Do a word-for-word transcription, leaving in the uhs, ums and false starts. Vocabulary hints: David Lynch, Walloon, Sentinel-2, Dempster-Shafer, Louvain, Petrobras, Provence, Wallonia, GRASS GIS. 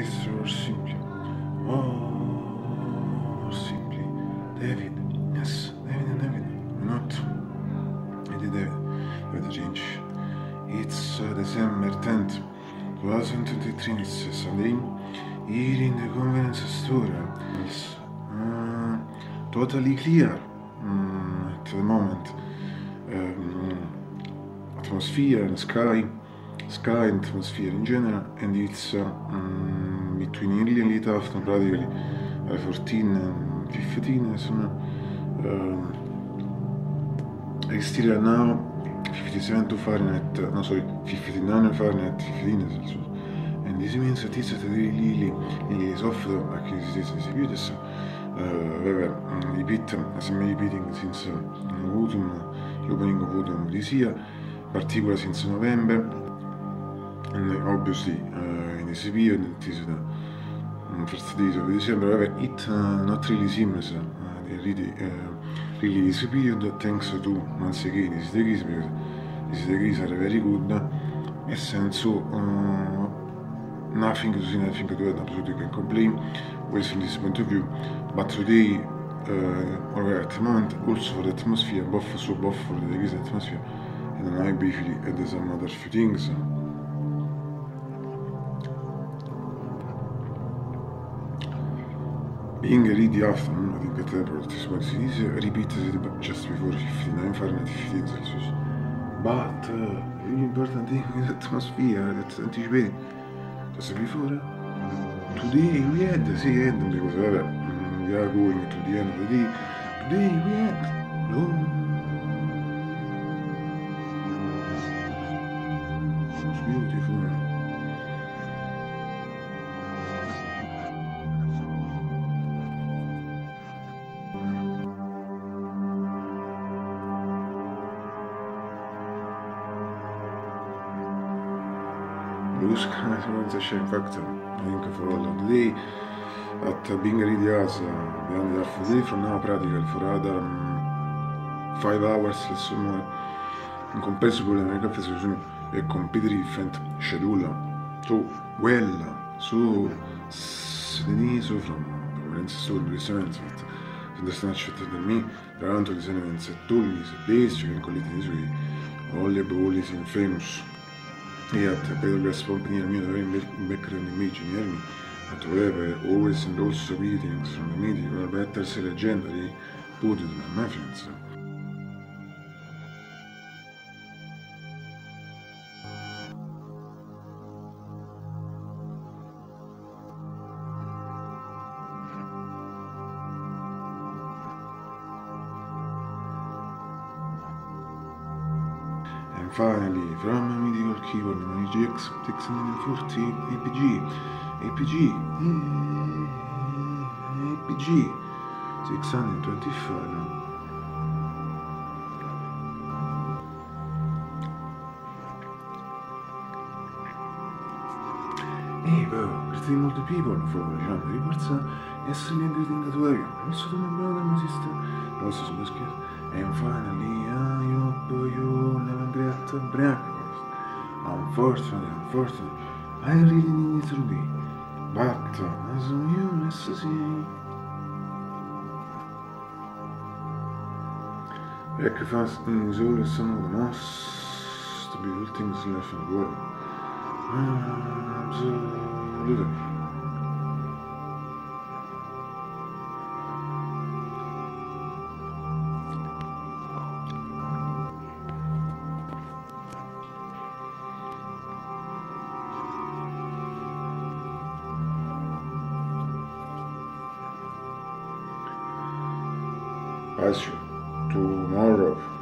essere simple. Oh, simple. David, yes, David, David, not. E di David, David Lynch. It's uh, December tenth, twenty twenty-three, it's uh, Sunday. Here in the convenience store, it's uh, totally clear mm, at the moment. Um, atmosphere and sky, sky and atmosphere in general, and it's uh, um, between early and late afternoon, practically uh, fourteen and fifteen, so um, it's still now fifty-seven to Fahrenheit, uh, no sorry, fifty-nine Fahrenheit, fifteen, so, and this means that it's really, really soft, like this is the beautiful, however, uh, a bit, as I'm repeating since uh, autumn, uh, opening of autumn this year, particularly since November, and obviously uh, in this period, it is the um, first days of December. However, it uh, not really seems uh, really, uh, really this period, thanks to once again these degrees, because these degrees are very good, yes, and so uh, nothing to see, nothing to do, absolutely can complain, always from this point of view. But today, uh, or at the moment, also for the atmosphere, both so both for the degrees and atmosphere. And I briefly add some other few things. Being ready after, I think the temperature is much easier, repeated just before fifty-nine Fahrenheit, fifteen Celsius. But the uh, really important thing is the atmosphere, that's anticipated just before. Today we had the end, because uh, we are going to the end of the day. Today we had no. Those kind of organization factor, I think, for all of the day, at uh, being ready as uh, the end of the day, from now practically for other um, five hours, less or more, incompressible and incompressible, a completely different schedule. So, well, so, the needs so from Provence, so, the restaurants, but in the snapshot than me, there aren't all these elements at all, it's a place, you can call it this way, all the ball is infamous. Yeah, the Petrobras company and me, the very background image in Ermi, but however, always and also readings from the media were better say legendary, put it in my friends. Finally, from a medieval keyboard, G X six forty A P G, A P G, A P G six twenty-five. Hey bro, greeting all the people from the genre reports, yes, and greeting that way, also to my brother and my sister, also to my skills, and finally, I hope you never get breakfast. Unfortunately, unfortunately, I really need to be, but as a new necessity. Breakfast is always some of the most beautiful things left in the world. Absolutely. Tomorrow